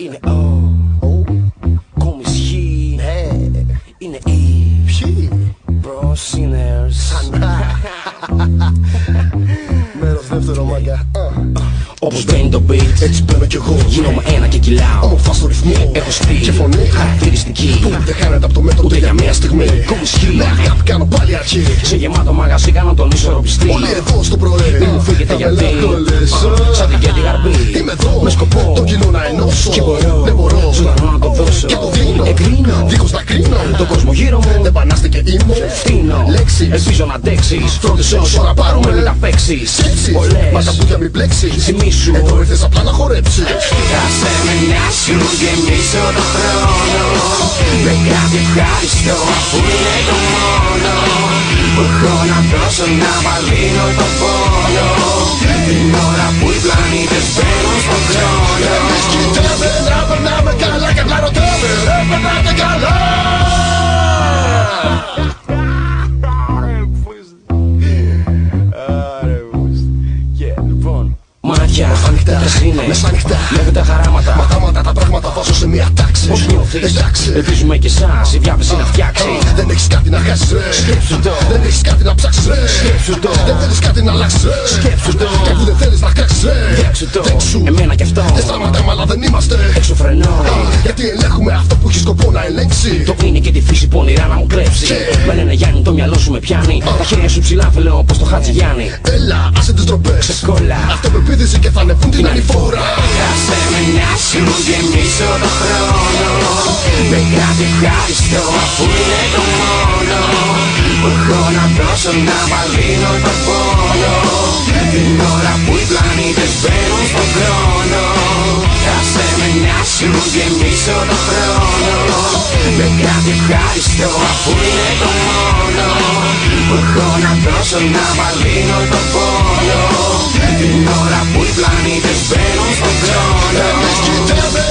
Είναι O, Komis X, είναι E, Bro Sinners. Μέρος δεύτερο μάγκα. Όπως μπαίνει το beat, έτσι μπαίνω κι εγώ. Γίνομαι ένα και κυλάω. Όμορφα στο ρυθμό, έχω στυλ και φωνή χαρακτηριστική που δεν χάνεται από το μέτρο ούτε για μια στιγμή. Komis X, με αγάπη κάνω πάλι αρχή. Σε γεμάτο μαγαζί κάνω τον ισορροπιστή. Όλοι εδώ στο πρωί, μην μου φύγετε γιατί σαν την Κέντη Γαρμπή είμαι εδώ με σκοπό το κοινό να ενώσω. Και μπορώ, δεν μπορώ, ζωντανό να το δώσω και το δίνω, εγκρίνω, δίχως να κρίνω. Τον κόσμο γύρω μου, δεν πανάστε και ήμουν φτύνω. Λέξεις, ελπίζω να αντέξεις. Φρόντισε όσο να πάρουμε, μην τα παίξεις. Πολλές, μα τα πουκια μην πλέξεις. Θυμήσου, εδώ ήρθες απλά να χορέψεις. Άσε με να σου γεμίσω το χρόνο με κάτι ευχάριστο, αφού είναι το μόνο που έχω να δώσω, να βαλύνω το πόνο. Την ώρα που οι πλανήτες μπαίνουν στον χρόνο, εμείς κοιτάμε να περνάμε καλά και απλά ρωτάμε, ρε περνάτε καλά? Ανοιχτά, μεσάνυχτα, μέχρι τα χαράματα. Ματάματα τα πράγματα βάζω σε μια τάξη. Πώς νιώθεις, εντάξει, ελπίζουμε και εσάς. Η διάθεση να φτιάξει. Δεν έχεις κάτι να χάσεις, ρε. Σκέψου το. Δεν έχεις κάτι να ψάξεις, ρε. Σκέψου το. Δεν θέλεις κάτι να αλλάξεις, ρε. Σκέψου το. Κάπου δεν θέλεις να κράξεις, ρε. Διάξου το. Εμένα κι αυτό. Δεν σταματάμε, αλλά δεν είμαστε εξωφρενό. Γιατί ελέγχουμε αυτό που έχει σκοπό να ελέγξει. Το είναι και τη φύση που όνειρά να μου κλέψει. Με λένε Γιάννη, το μυαλό σου με πιάνει. Τα χέρια σου ψηλά, φελαιό όπως το Χατζηγιάννη. Έλα, άσε τις ντροπές. Ξεκόλα. Αυτοπεποίθηση και θα ανεβούν την ανηφόρα. Άσε με να σου γεμίσω το χρόνο με κάτι ευχάριστο, αφού είναι το μόνο που έχω να δώσω, να βαλύνω το πόνο. Την ώρα που οι πλανήτες μπαίνουν στον χρόνο. Άσε με να σου γεμίσω το χρόνο με κάτι ευχάριστο, αφού είναι το μόνο που έχω να δώσω, να βαλύνω το πόνο. Την ώρα που οι πλανήτες μπαίνουν στον χρόνο.